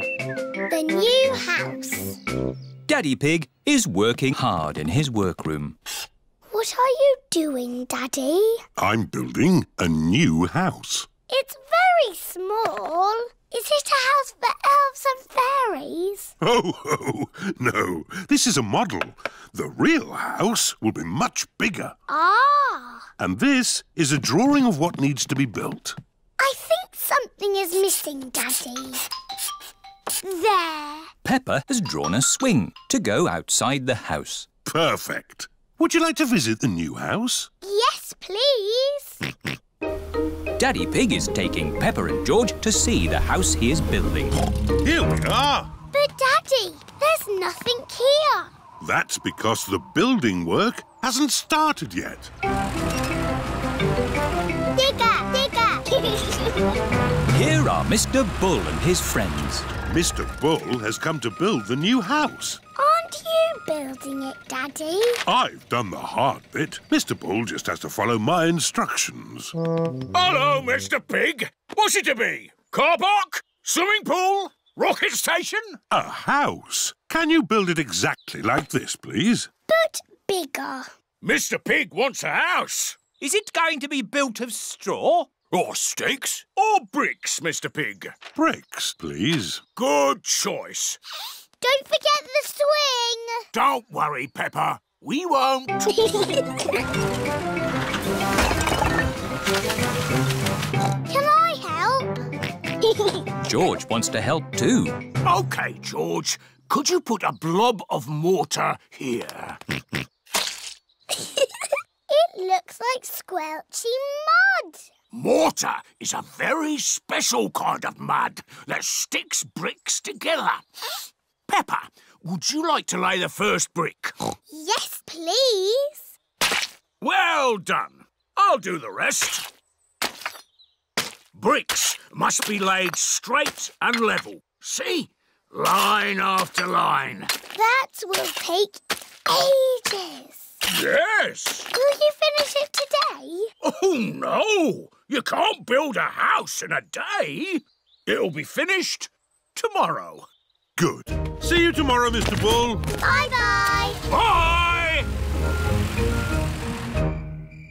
The new house. Daddy Pig is working hard in his workroom. What are you doing, Daddy? I'm building a new house. It's very small. Is it a house for elves and fairies? Oh, no. This is a model. The real house will be much bigger. Ah. And this is a drawing of what needs to be built. I think something is missing, Daddy. There. Peppa has drawn a swing to go outside the house. Perfect. Would you like to visit the new house? Yes, please. Daddy Pig is taking Peppa and George to see the house he is building. Here we are. But, Daddy, there's nothing here. That's because the building work hasn't started yet. Digger, digger. Here are Mr. Bull and his friends. Mr. Bull has come to build the new house. Aren't you building it, Daddy? I've done the hard bit. Mr. Bull just has to follow my instructions. Hello, Mr. Pig. What's it to be? Car park? Swimming pool? Rocket station? A house. Can you build it exactly like this, please? But bigger. Mr. Pig wants a house. Is it going to be built of straw? Or sticks? Or bricks, Mr. Pig? Bricks, please. Good choice. Don't forget the swing. Don't worry, Peppa. We won't. Can I help? George wants to help too. OK, George. Could you put a blob of mortar here? It looks like squelchy mud. Mortar is a very special kind of mud that sticks bricks together. Peppa, would you like to lay the first brick? Yes, please. Well done. I'll do the rest. Bricks must be laid straight and level. See? Line after line. That will take ages. Yes. Will you finish it today? Oh, no. You can't build a house in a day. It'll be finished tomorrow. Good. See you tomorrow, Mr. Bull. Bye-bye. Bye!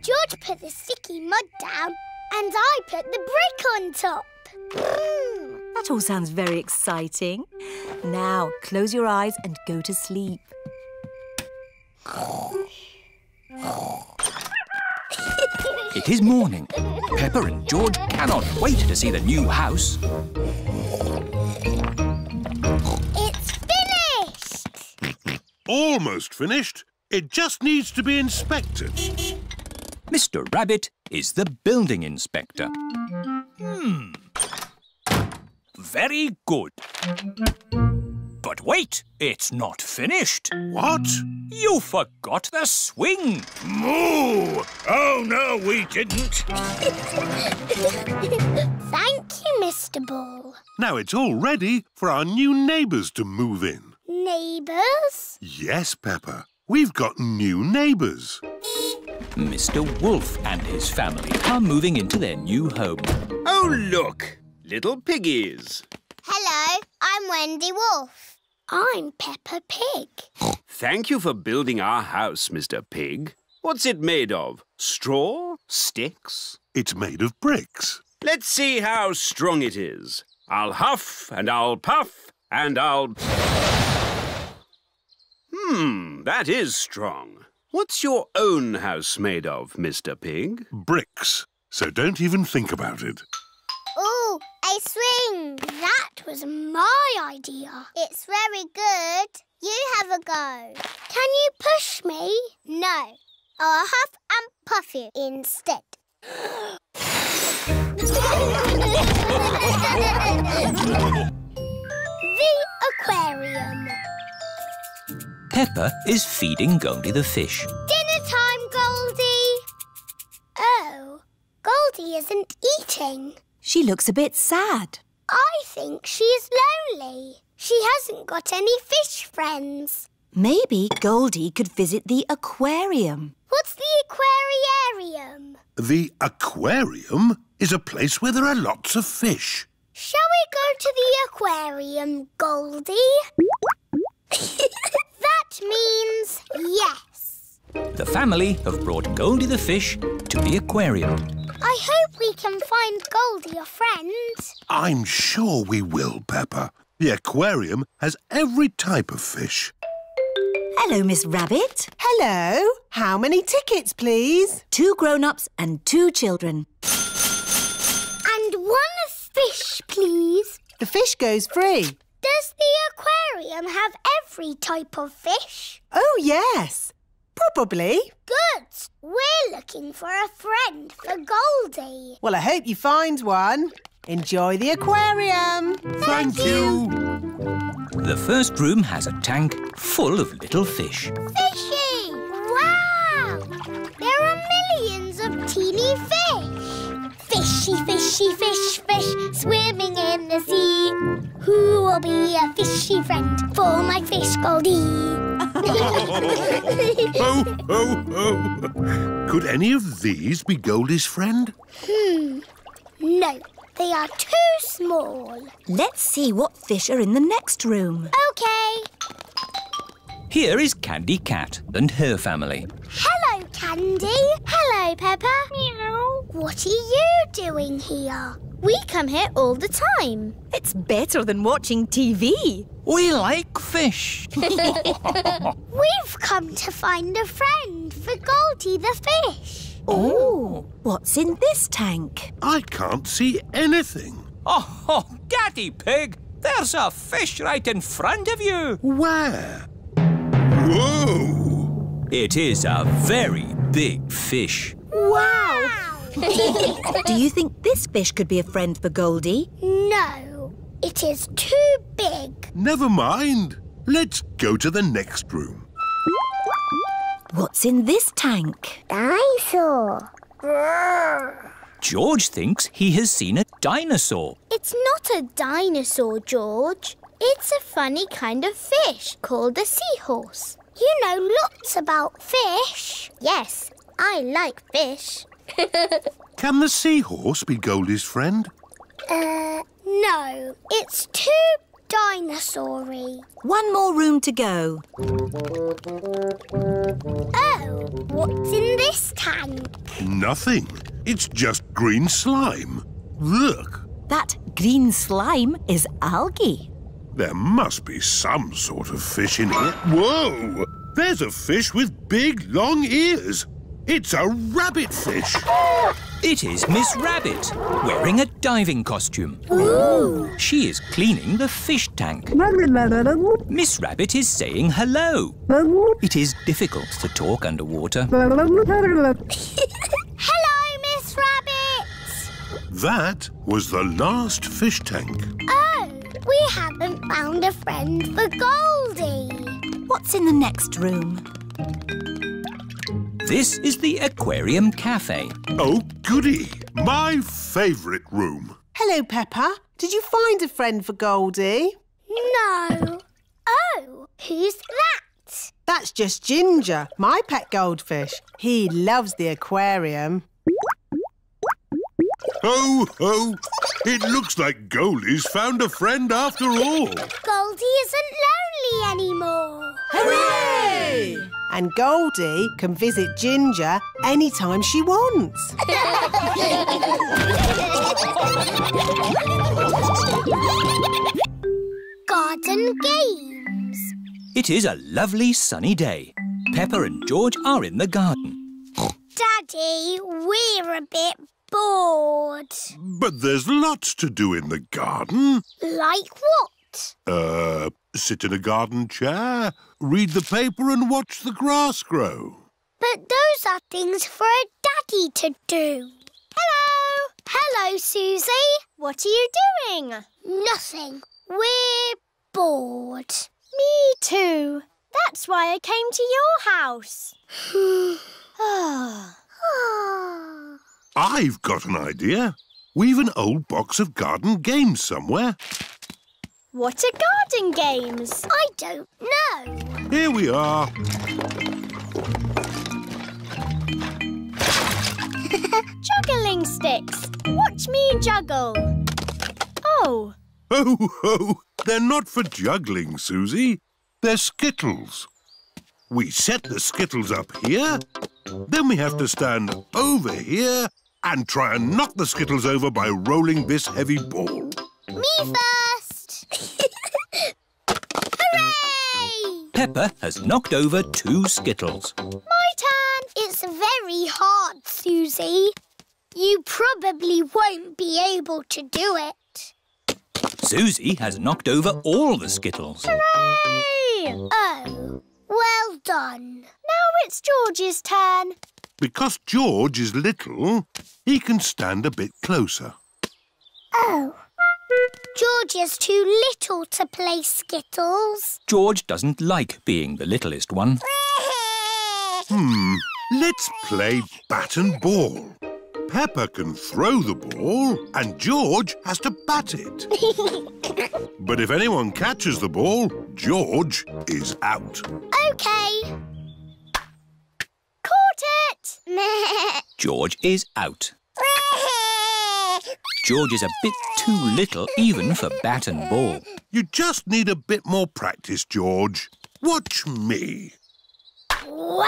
George put the sticky mud down and I put the brick on top. That all sounds very exciting. Now, close your eyes and go to sleep. It is morning. Peppa and George cannot wait to see the new house. It's finished! Almost finished. It just needs to be inspected. Mr. Rabbit is the building inspector. Very good. But wait, it's not finished. What? You forgot the swing. Moo! Oh, no, we didn't. Thank you, Mr. Bull. Now it's all ready for our new neighbours to move in. Neighbours? Yes, Peppa. We've got new neighbours. Mr. Wolf and his family are moving into their new home. Oh, look, little piggies. Hello, I'm Wendy Wolf. I'm Peppa Pig. Thank you for building our house, Mr. Pig. What's it made of? Straw? Sticks? It's made of bricks. Let's see how strong it is. I'll huff and I'll puff and I'll... that is strong. What's your own house made of, Mr. Pig? Bricks, so don't even think about it. Oh, a swing. That was my idea. It's very good. You have a go. Can you push me? No. I'll huff and puff you instead. The aquarium. Peppa is feeding Goldie the fish. Dinner time, Goldie. Oh, Goldie isn't eating. She looks a bit sad. I think she's lonely. She hasn't got any fish friends. Maybe Goldie could visit the aquarium. What's the aquarium? The aquarium is a place where there are lots of fish. Shall we go to the aquarium, Goldie? That means yes. The family have brought Goldie the fish to the aquarium. I hope we can find Goldie a friend. I'm sure we will, Peppa. The aquarium has every type of fish. Hello, Miss Rabbit. Hello. How many tickets, please? 2 grown-ups and 2 children. And 1 fish, please. The fish goes free. Does the aquarium have every type of fish? Oh, yes. Probably. Good. We're looking for a friend for Goldie. Well, I hope you find one. Enjoy the aquarium. Thank you. The first room has a tank full of little fish. Fishy! Wow! There are millions of teeny fish. Fishy, fishy, fish, fish, swimming in the sea. Who will be a fishy friend for my fish Goldie? Ho, ho, ho! Could any of these be Goldie's friend? No. They are too small. Let's see what fish are in the next room. OK. Here is Candy Cat and her family. Hello, Candy. Hello, Peppa. Meow. What are you doing here? We come here all the time. It's better than watching TV. We like fish. We've come to find a friend for Goldie the fish. Oh, what's in this tank? I can't see anything. Oh, Daddy Pig, there's a fish right in front of you. Where? Whoa! It is a very big fish. Wow! Do you think this fish could be a friend for Goldie? No, it is too big. Never mind. Let's go to the next room. What's in this tank? Dinosaur. George thinks he has seen a dinosaur. It's not a dinosaur, George. It's a funny kind of fish called a seahorse. You know lots about fish. Yes, I like fish. Can the seahorse be Goldie's friend? No. It's too dinosaur-y. One more room to go. Oh, what's in this tank? Nothing. It's just green slime. Look. That green slime is algae. There must be some sort of fish in here. Whoa! There's a fish with big, long ears. It's a rabbit fish. It is Miss Rabbit, wearing a diving costume. Ooh. She is cleaning the fish tank. Miss Rabbit is saying hello. It is difficult to talk underwater. Hello, Miss Rabbit. That was the last fish tank. Oh, we haven't found a friend for Goldie. What's in the next room? This is the Aquarium Cafe. Oh, goody! My favourite room. Hello, Peppa. Did you find a friend for Goldie? No. Oh, who's that? That's just Ginger, my pet goldfish. He loves the aquarium. Ho, ho! It looks like Goldie's found a friend after all. Goldie isn't lonely anymore. Hooray! And Goldie can visit Ginger anytime she wants. Garden games. It is a lovely sunny day. Peppa and George are in the garden. Daddy, we're a bit bored. But there's lots to do in the garden. Like what? Sit in a garden chair, read the paper and watch the grass grow. But those are things for a daddy to do. Hello! Hello, Susie. What are you doing? Nothing. We're bored. Me too. That's why I came to your house. I've got an idea. We've an old box of garden games somewhere. What are garden games? I don't know. Here we are. Juggling sticks. Watch me juggle. go! Ho, ho! They're not for juggling, Susie. They're skittles. We set the skittles up here, then we have to stand over here and try and knock the skittles over by rolling this heavy ball. Me first! Hooray! Peppa has knocked over 2 skittles. My turn! It's very hard, Susie. You probably won't be able to do it. Susie has knocked over all the skittles. Hooray! Oh, well done. Now it's George's turn. Because George is little, he can stand a bit closer. Oh. George is too little to play skittles. George doesn't like being the littlest one. Let's play bat and ball. Peppa can throw the ball and George has to bat it. But if anyone catches the ball, George is out. OK. Caught it! George is out. George is a bit too little even for bat and ball. You just need a bit more practice, George. Watch me. Wow!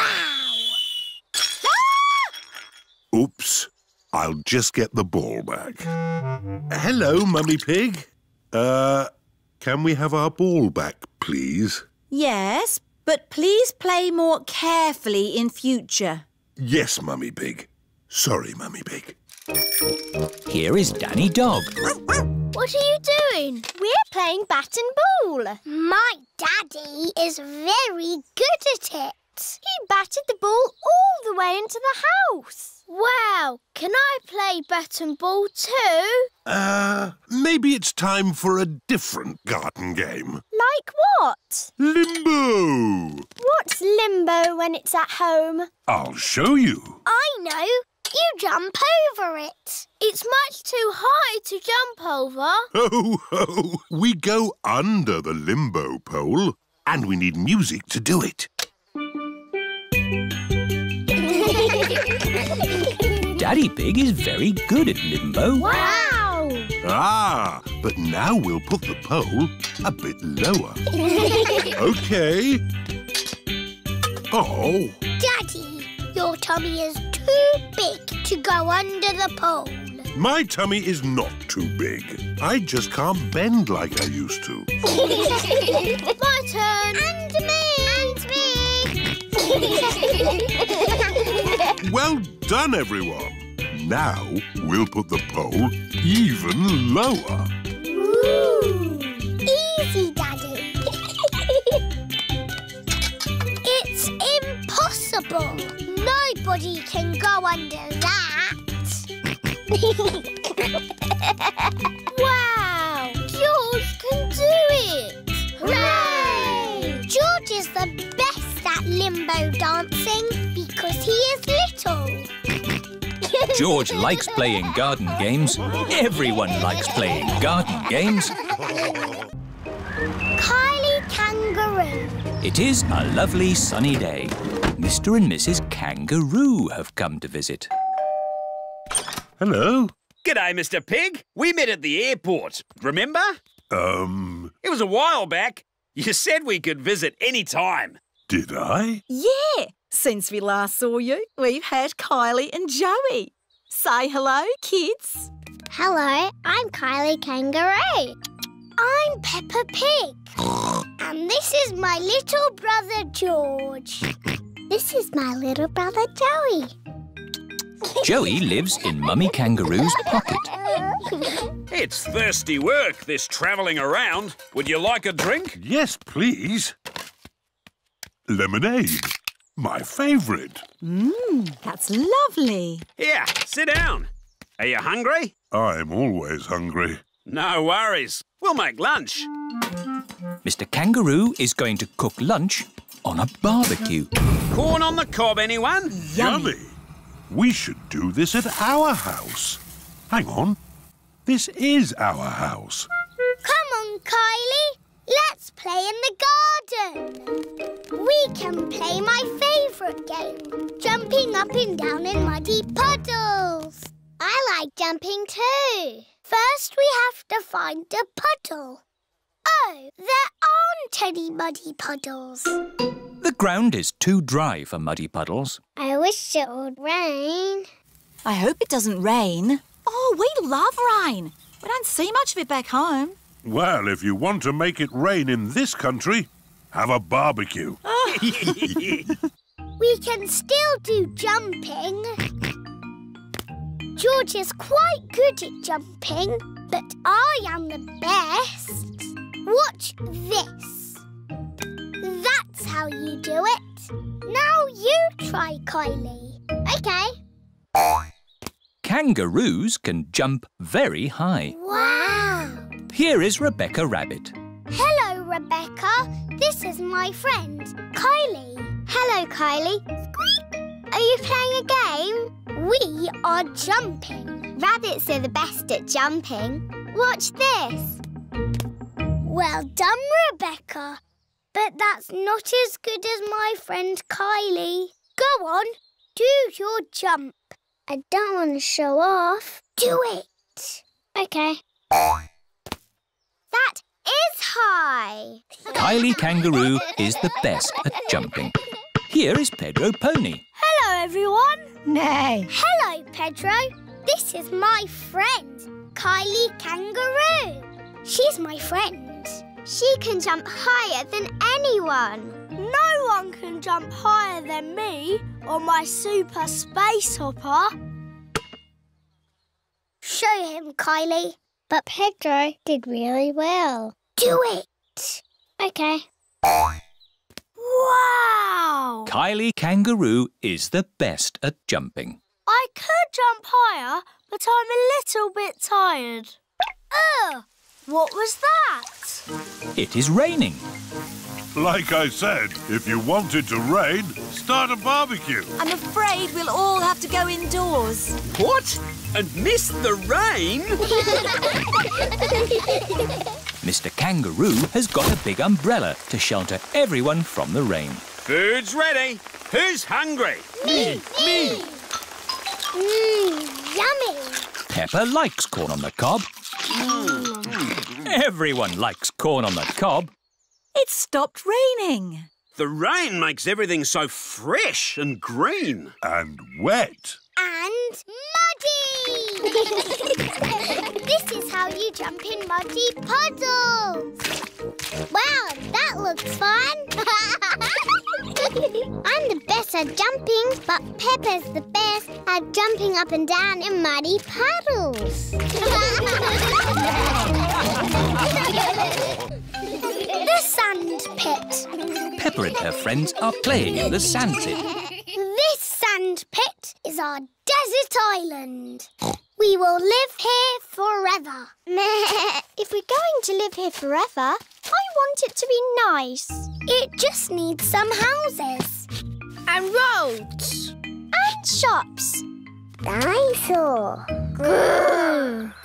Ah! Oops. I'll just get the ball back. Hello, Mummy Pig. Can we have our ball back, please? Yes, but please play more carefully in future. Yes, Mummy Pig. Sorry, Mummy Pig. Here is Danny Dog. What are you doing? We're playing bat and ball. My daddy is very good at it. He batted the ball all the way into the house. Wow, can I play bat and ball too? Maybe it's time for a different garden game. Like what? Limbo. What's limbo when it's at home? I'll show you. I know. You jump over it. It's much too high to jump over. Ho, ho. We go under the limbo pole and we need music to do it. Daddy Pig is very good at limbo. Wow! Ah, but now we'll put the pole a bit lower. OK. Oh. Daddy, your tummy is too big to go under the pole. My tummy is not too big. I just can't bend like I used to. My turn. And me. And me. Well done, everyone. Now we'll put the pole even lower. Ooh. Easy, Daddy. It's impossible. Nobody can go under that. Wow! George can do it. Hooray! George is the best at limbo dancing because he is little. George likes playing garden games. Everyone likes playing garden games. Kylie Kangaroo. It is a lovely sunny day. Mr. and Mrs. Kangaroo have come to visit. Hello. G'day, Mr. Pig. We met at the airport, remember? It was a while back. You said we could visit any time. Did I? Yeah. Since we last saw you, we've had Kylie and Joey. Say hello, kids. Hello, I'm Kylie Kangaroo. I'm Peppa Pig. And this is my little brother, George. This is my little brother, Joey. Joey lives in Mummy Kangaroo's pocket. It's thirsty work, this travelling around. Would you like a drink? Yes, please. Lemonade. My favourite. That's lovely. Here, sit down. Are you hungry? I'm always hungry. No worries. We'll make lunch. Mr. Kangaroo is going to cook lunch on a barbecue. Corn on the cob, anyone? Yummy. We should do this at our house. Hang on. This is our house. Come on, Kylie. Let's play in the garden. We can play my favourite game, jumping up and down in muddy puddles. I like jumping too. First, we have to find a puddle. Oh, there aren't any muddy puddles. The ground is too dry for muddy puddles. I wish it would rain. I hope it doesn't rain. Oh, we love rain. We don't see much of it back home. Well, if you want to make it rain in this country, have a barbecue. Oh. We can still do jumping. George is quite good at jumping, but I am the best. Watch this. That's how you do it. Now you try, Kylie. OK. Kangaroos can jump very high. Wow! Here is Rebecca Rabbit. Hello, Rebecca. This is my friend, Kylie. Hello, Kylie. Squeak! Are you playing a game? We are jumping. Rabbits are the best at jumping. Watch this. Well done, Rebecca. But that's not as good as my friend Kylie. Go on, do your jump. I don't want to show off. Do it. OK. That is high. Kylie Kangaroo is the best at jumping. Here is Pedro Pony. Hello, everyone. Nay. Hello, Pedro. This is my friend, Kylie Kangaroo. She's my friend. She can jump higher than anyone. No one can jump higher than me or my super space hopper. Show him, Kylie. But Pedro did really well. Do it. OK. Wow! Kylie Kangaroo is the best at jumping. I could jump higher, but I'm a little bit tired. Ugh! What was that? It is raining. Like I said, if you want it to rain, start a barbecue. I'm afraid we'll all have to go indoors. What? And miss the rain? Mr. Kangaroo has got a big umbrella to shelter everyone from the rain. Food's ready. Who's hungry? Me! Me! Mmm, yummy! Peppa likes corn on the cob. Everyone likes corn on the cob. It stopped raining. The rain makes everything so fresh and green. And wet. And muddy. This is how you jump in muddy puddles. Wow, that looks fun. I'm the best at jumping, but Peppa's the best at jumping up and down in muddy puddles. The sand pit. Peppa and her friends are playing in the sand pit. This sand pit is our desert island. We will live here forever. If we're going to live here forever, I want it to be nice. It just needs some houses. And roads. And shops. Dinosaur.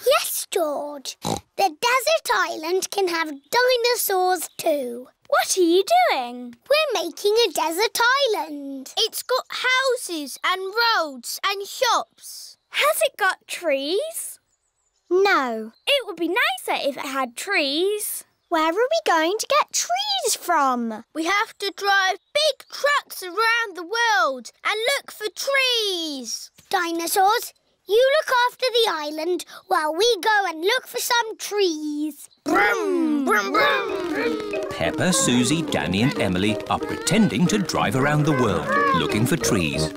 Yes, George. The desert island can have dinosaurs too. What are you doing? We're making a desert island. It's got houses and roads and shops. Has it got trees? No. It would be nicer if it had trees. Where are we going to get trees from? We have to drive big trucks around the world and look for trees. Dinosaurs, you look after the island while we go and look for some trees. Brum, brum, brum, brum. Peppa, Susie, Danny and Emily are pretending to drive around the world looking for trees.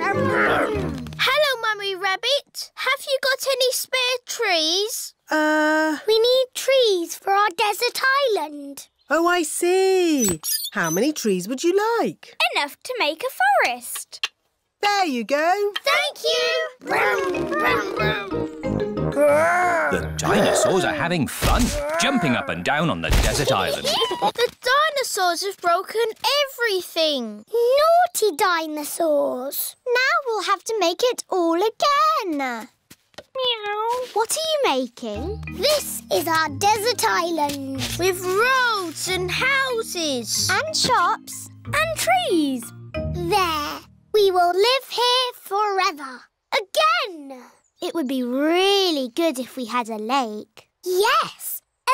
Hello, Mummy Rabbit. Have you got any spare trees? We need trees for our desert island. Oh, I see. How many trees would you like? Enough to make a forest. There you go. Thank you. Brum, brum, brum. The dinosaurs are having fun, jumping up and down on the desert island. The dinosaurs have broken everything. Naughty dinosaurs. Now we'll have to make it all again. Meow. What are you making? This is our desert island. With roads and houses. And shops. And trees. There. We will live here forever. Again. It would be really good if we had a lake. Yes, a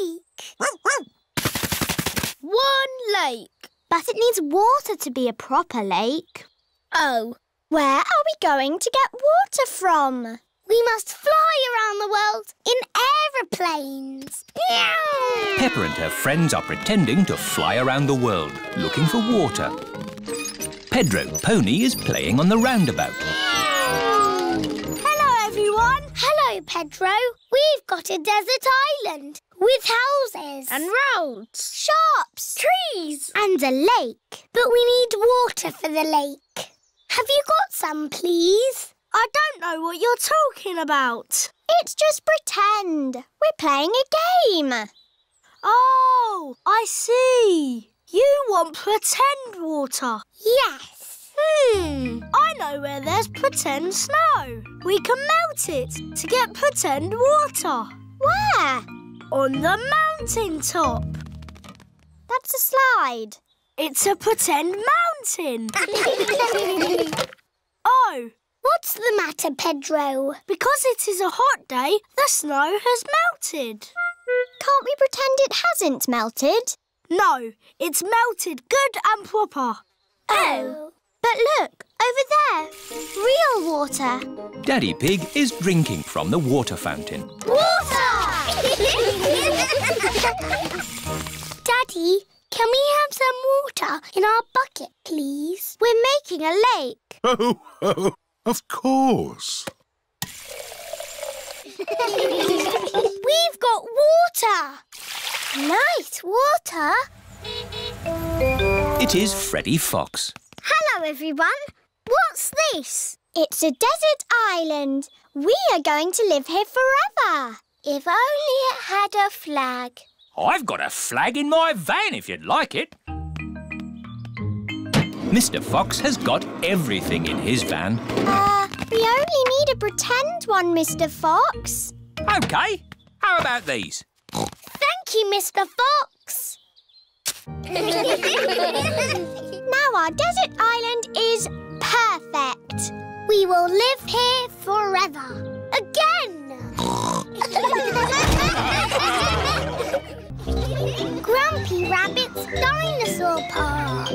lake. One lake. But it needs water to be a proper lake. Oh, where are we going to get water from? We must fly around the world in aeroplanes. Peppa and her friends are pretending to fly around the world, looking for water. Pedro Pony is playing on the roundabout. Hello, everyone. Hello, Pedro. We've got a desert island with houses. And roads. Shops. Trees. And a lake. But we need water for the lake. Have you got some, please? I don't know what you're talking about. It's just pretend. We're playing a game. Oh, I see. You want pretend water. Yes. I know where there's pretend snow. We can melt it to get pretend water. Where? On the mountain top. That's a slide. It's a pretend mountain. Oh. What's the matter, Pedro? Because it is a hot day, the snow has melted. Can't we pretend it hasn't melted? No, it's melted good and proper. Oh. But look, over there, real water. Daddy Pig is drinking from the water fountain. Water! Daddy, can we have some water in our bucket, please? We're making a lake. Oh, oh. Of course. We've got water. Nice water. It is Freddy Fox. Hello, everyone. What's this? It's a desert island. We are going to live here forever. If only it had a flag. I've got a flag in my van if you'd like it. Mr. Fox has got everything in his van. We only need a pretend one, Mr. Fox. OK. How about these? Thank you, Mr. Fox. Now our desert island is perfect. We will live here forever. Again! Grampy Rabbit's Dinosaur Park.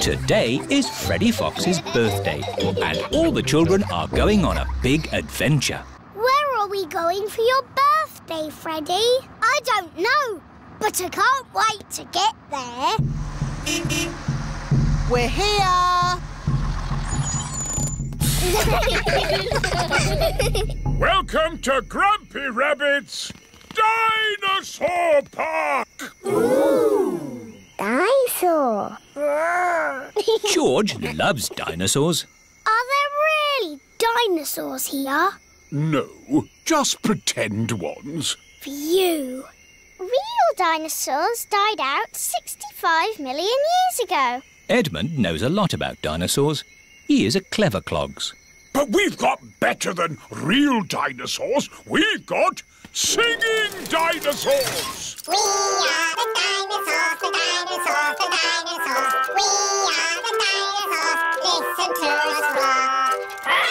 Today is Freddy Fox's birthday, and all the children are going on a big adventure. Where are we going for your birthday, Freddy? I don't know, but I can't wait to get there. We're here! Welcome to Grampy Rabbit's Dinosaur Park! Ooh! Dinosaur! George loves dinosaurs. Are there really dinosaurs here? No, just pretend ones. For you. Real dinosaurs died out 65 million years ago. Edmund knows a lot about dinosaurs. He is a clever clogs. But we've got better than real dinosaurs. We've got singing dinosaurs! We are the dinosaurs, the dinosaurs, the dinosaurs. We are the dinosaurs, listen to us roar.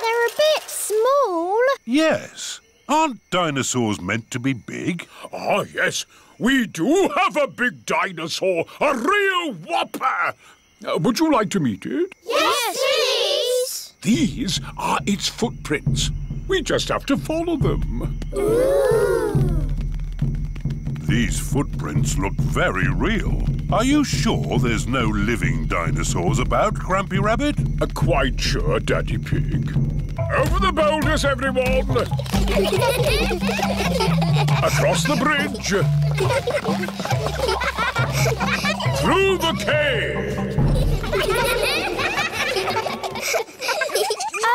They're a bit small. Yes. Aren't dinosaurs meant to be big? Ah, yes. We do have a big dinosaur, a real whopper. Would you like to meet it? Yes, please. These are its footprints. We just have to follow them. Ooh. These footprints look very real. Are you sure there's no living dinosaurs about, Grampy Rabbit? Quite sure, Daddy Pig. Over the boulders, everyone! Across the bridge! Through the cave!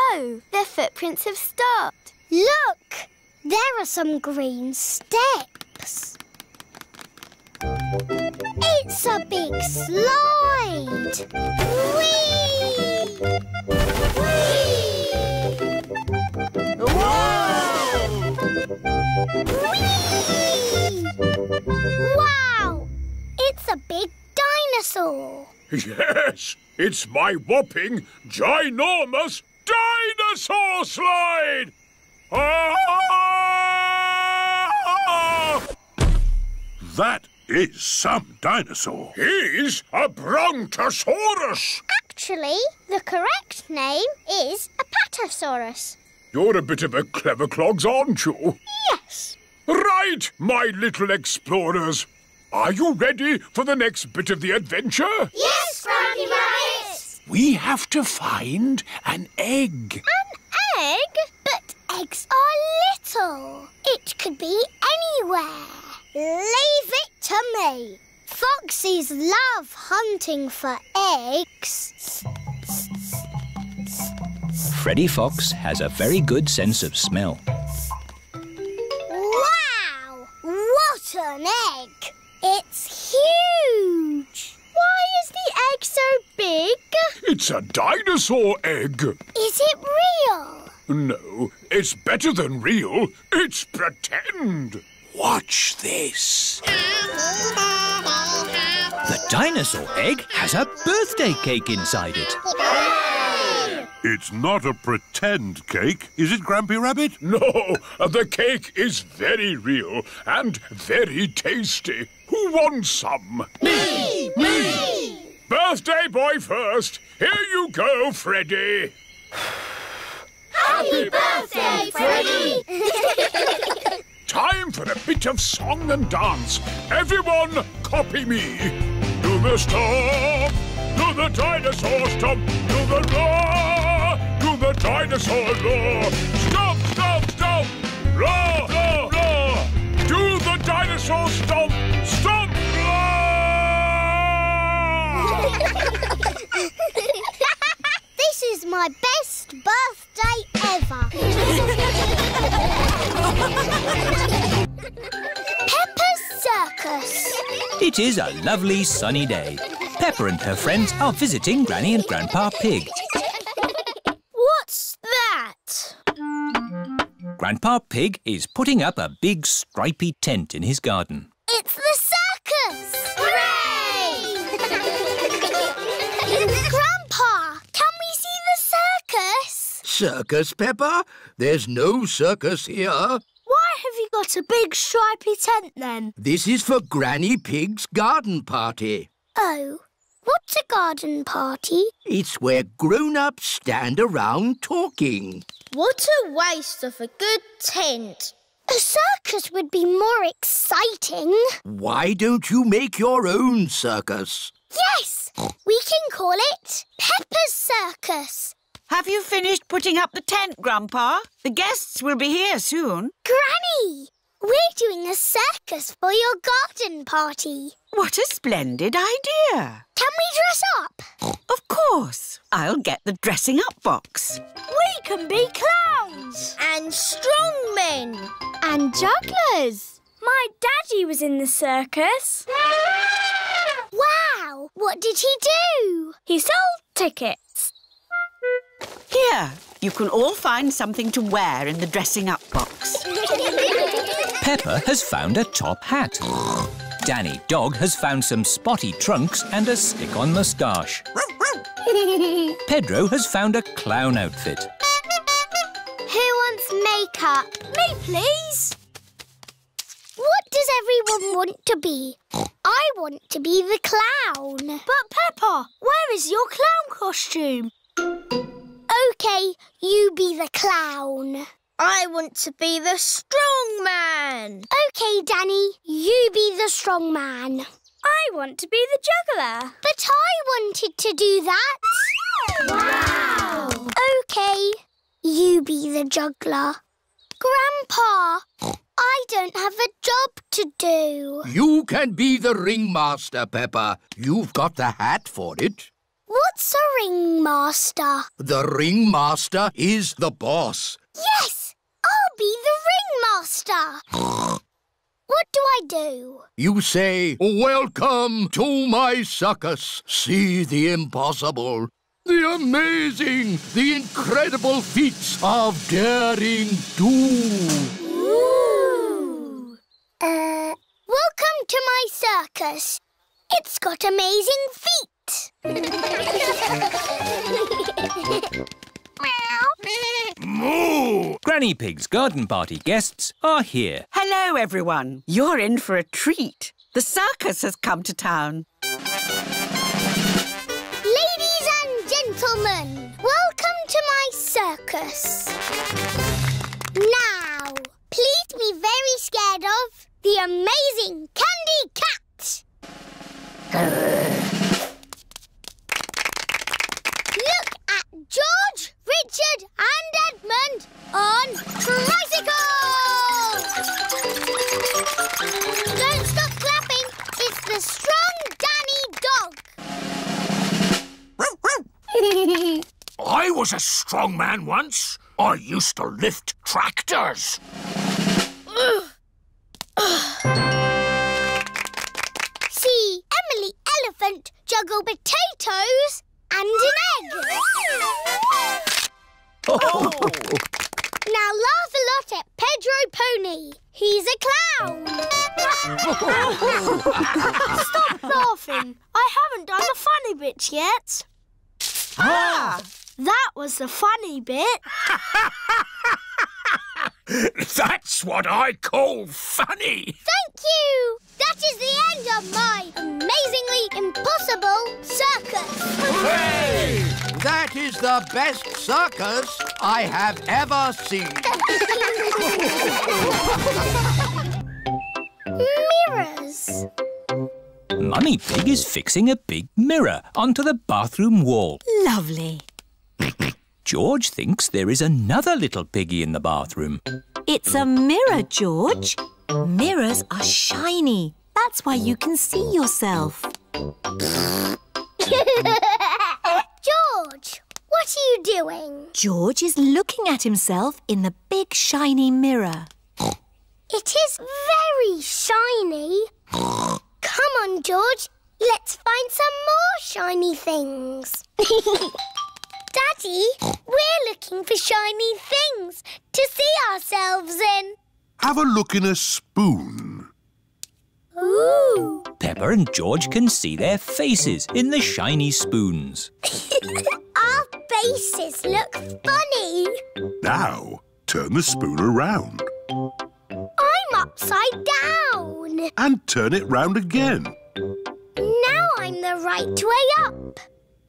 Oh, the footprints have stopped. Look! There are some green steps. It's a big slide! Whee! Whee! Whoa! Whee! Wow! It's a big dinosaur. Yes! It's my whopping ginormous dinosaur slide! That is some dinosaur. He's a Brontosaurus. Actually, the correct name is Apatosaurus. You're a bit of a clever clogs, aren't you? Yes. Right, my little explorers. Are you ready for the next bit of the adventure? Yes, Grampy Rabbit! We have to find an egg. An egg? But eggs are little. It could be anywhere. Leave it to me. Foxes love hunting for eggs. Freddy Fox has a very good sense of smell. Wow! What an egg! It's huge! Why is the egg so big? It's a dinosaur egg. Is it real? No, it's better than real. It's pretend. Watch this. The dinosaur egg has a birthday cake inside it. It's not a pretend cake, is it, Grampy Rabbit? No, the cake is very real and very tasty. Who wants some? Me! Me! Birthday boy first. Here you go, Freddy. Happy birthday, Freddy! Time for a bit of song and dance. Everyone, copy me. Do the stomp, do the dinosaur stomp, do the roar. The dinosaur roar! Stomp, stomp, stomp! Roar, roar, roar! Do the dinosaur stomp! Stomp, roar! This is my best birthday ever! Peppa's Circus! It is a lovely sunny day. Peppa and her friends are visiting Granny and Grandpa Pig. Grandpa Pig is putting up a big stripy tent in his garden. It's the circus! Hooray! Grandpa, can we see the circus? Circus, Peppa? There's no circus here. Why have you got a big stripy tent then? This is for Granny Pig's garden party. Oh, what's a garden party? It's where grown-ups stand around talking. What a waste of a good tent. A circus would be more exciting. Why don't you make your own circus? Yes! We can call it Peppa's Circus. Have you finished putting up the tent, Grandpa? The guests will be here soon. Granny, we're doing a circus for your garden party. What a splendid idea. Can we dress up? Of course. I'll get the dressing up box. We can be clowns. And strongmen. And jugglers. My daddy was in the circus. Wow! What did he do? He sold tickets. Here, you can all find something to wear in the dressing up box. Peppa has found a top hat. Danny Dog has found some spotty trunks and a stick-on moustache. Pedro has found a clown outfit. Who wants makeup? Me, please. What does everyone want to be? I want to be the clown. But, Peppa, where is your clown costume? OK, you be the clown. I want to be the strong man. OK, Danny, you be the strong man. I want to be the juggler. But I wanted to do that. Wow! OK, you be the juggler. Grandpa, I don't have a job to do. You can be the ringmaster, Peppa. You've got the hat for it. What's a ringmaster? The ringmaster is the boss. Yes! I'll be the ringmaster. What do I do? You say, welcome to my circus. See the impossible, the amazing, the incredible feats of daring do. Ooh. Welcome to my circus. It's got amazing feet. Meow. Moo! Granny Pig's garden party guests are here. Hello, everyone. You're in for a treat. The circus has come to town. Ladies and gentlemen, welcome to my circus. Now, please be very scared of the amazing Candy Cat. Look at George, Richard and Edmund on tricycles. Don't stop clapping. It's the strong Danny Dog. I was a strong man once. I used to lift tractors. See Emily Elephant juggle potatoes and an egg. Oh. Now laugh a lot at Pedro Pony. He's a clown. Stop laughing. I haven't done the funny bits yet. Ah! That was the funny bit. That's what I call funny. Thank you. That is the end of my amazingly impossible circus. Hooray! That is the best circus I have ever seen. Mirrors. Mummy Pig is fixing a big mirror onto the bathroom wall. Lovely. George thinks there is another little piggy in the bathroom. It's a mirror, George. Mirrors are shiny. That's why you can see yourself. George, what are you doing? George is looking at himself in the big shiny mirror. It is very shiny. Come on, George. Let's find some more shiny things. Daddy, we're looking for shiny things to see ourselves in. Have a look in a spoon. Ooh. Peppa and George can see their faces in the shiny spoons. Our faces look funny. Now, turn the spoon around. I'm upside down. And turn it round again. Now I'm the right way up.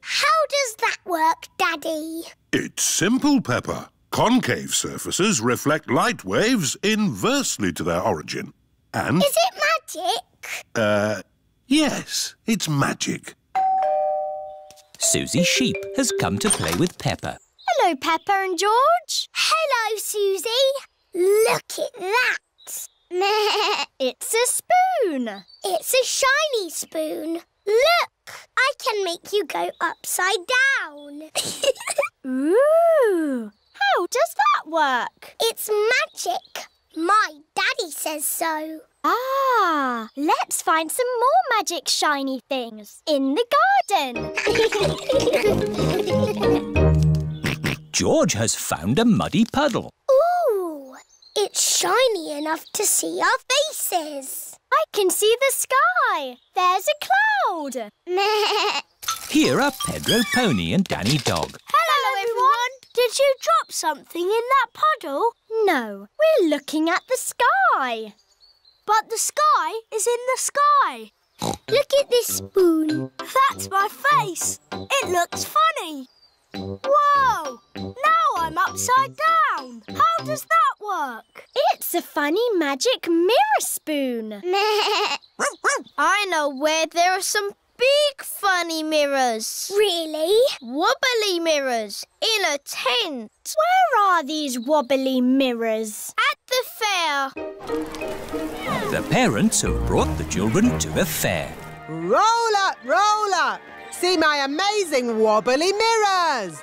How does that work, Daddy? It's simple, Peppa. Concave surfaces reflect light waves inversely to their origin. And... Is it magic? Yes, it's magic. Susie Sheep has come to play with Peppa. Hello, Peppa and George. Hello, Susie. Look at that. It's a spoon. It's a shiny spoon. Look, I can make you go upside down. Ooh, how does that work? It's magic. My daddy says so. Ah, let's find some more magic shiny things in the garden. George has found a muddy puddle. Ooh, it's shiny enough to see our faces. I can see the sky. There's a cloud. Here are Pedro Pony and Danny Dog. Hello, everyone. Did you drop something in that puddle? No, we're looking at the sky. But the sky is in the sky. Look at this spoon. That's my face. It looks funny. Whoa! Now I'm upside down. How does that work? It's a funny magic mirror spoon. I know where there are some big funny mirrors. Really? Wobbly mirrors in a tent. Where are these wobbly mirrors? At the fair. The parents have brought the children to the fair. Roll up, roll up. See my amazing wobbly mirrors!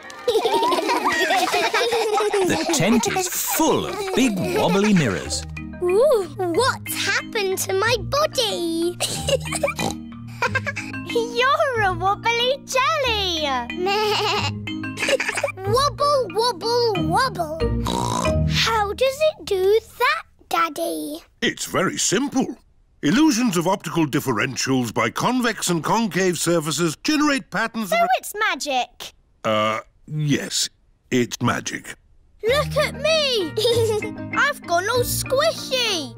The tent is full of big wobbly mirrors. Ooh, what's happened to my body? You're a wobbly jelly! Wobble, wobble, wobble. How does it do that, Daddy? It's very simple. Illusions of optical differentials by convex and concave surfaces generate patterns... So it's magic? Yes, it's magic. Look at me! I've gone all squishy!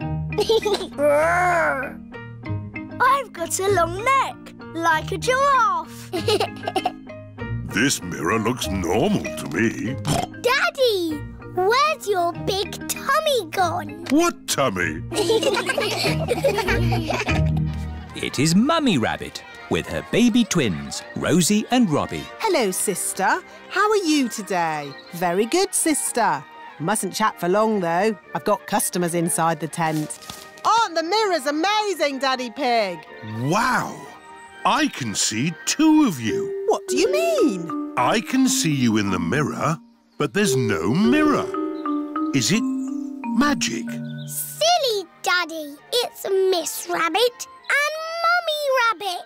I've got a long neck, like a giraffe! This mirror looks normal to me. Daddy, where's your big tummy gone? What tummy? It is Mummy Rabbit with her baby twins, Rosie and Robbie. Hello, sister. How are you today? Very good, sister. Mustn't chat for long, though. I've got customers inside the tent. Aren't the mirrors amazing, Daddy Pig? Wow! I can see two of you. What do you mean? I can see you in the mirror, but there's no mirror. Is it magic? Silly, Daddy. It's Miss Rabbit and Mummy Rabbit.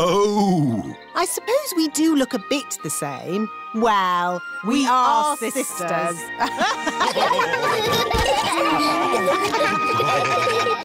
Oh! I suppose we do look a bit the same. Well, we are sisters.